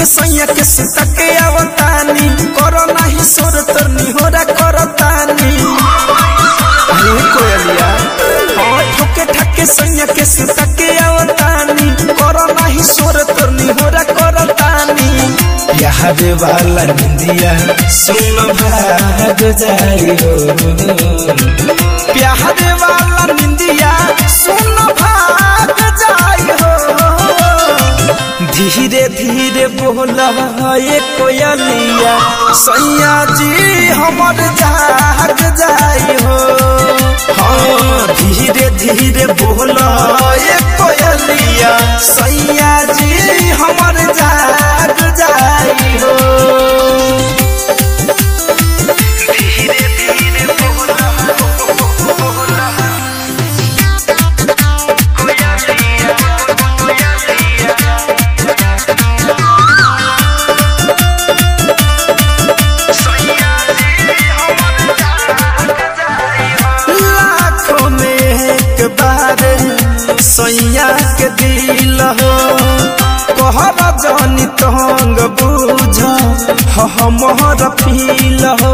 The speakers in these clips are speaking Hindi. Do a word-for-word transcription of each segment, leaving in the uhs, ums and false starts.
के सैया के सुता के आवतानी करो नाही सोर तोर निहोरा करतानी अरे कोयलिया हां ठोके ठके सैया के सुता के आवतानी करो नाही सोर तोर निहोरा करतानी यारे वाला निंदिया सुन भाग जाई हो प्यारे वाला निंदिया सुन भाग जाई हो धीरे धीरे बोला ये कोयलिया सैया जी हमर जाग जाई हो हाँ धीरे धीरे बोला ये कोयलिया सैया जी हमर जाग जाई हो धीरे धीरे बोला सैया के दिल हो कहरा जानी तंग बुझ हमर फील हो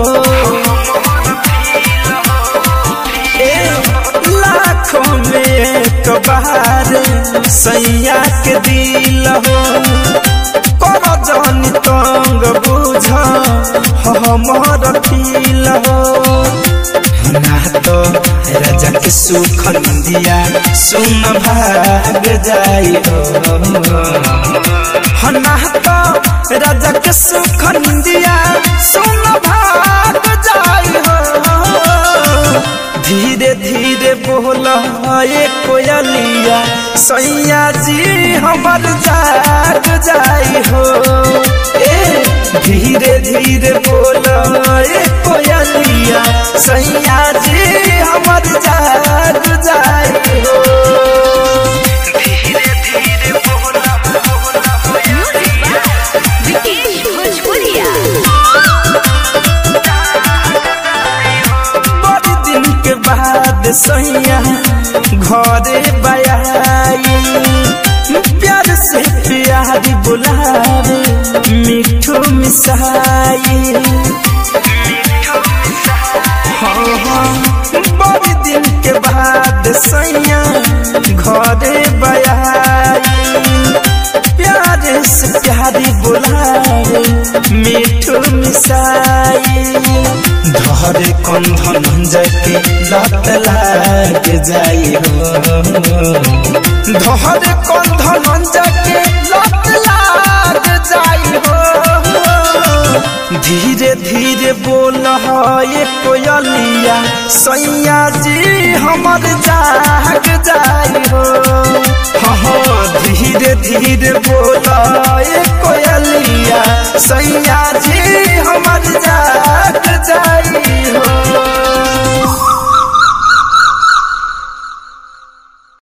लाखों में एक बार सैया के दिल हो कहरा जानी तंग बुझ हमर फील हो ना तो राजा के सुख नंदिया सुन भाग जाई हो ना तो राजा के सुख नंदिया सुन भाग जाई हो धीरे धीरे बोला ये कोयलिया सैया जी हमर जाग जाई हो धीरे धीरे बोला ये कोयलिया सैया जी हमर जाग जाई हो। सैया घरे बयाई प्यार से प्यार बुलावे मिठू मिसाई बड़ी दिन के बाद सैया घरे बयाई प्यार से प्यार बुलावे मिठू मिसाई धरे कंधन जके लत लाग जाई हो धरे कंधन जके लत लाग जाई हो धीरे धीरे बोल हे कोयलिया सैया जी हमर जाग जाई हो हो धीरे धीरे बोल हे कोयलिया सैया जी हमर जाग जाई।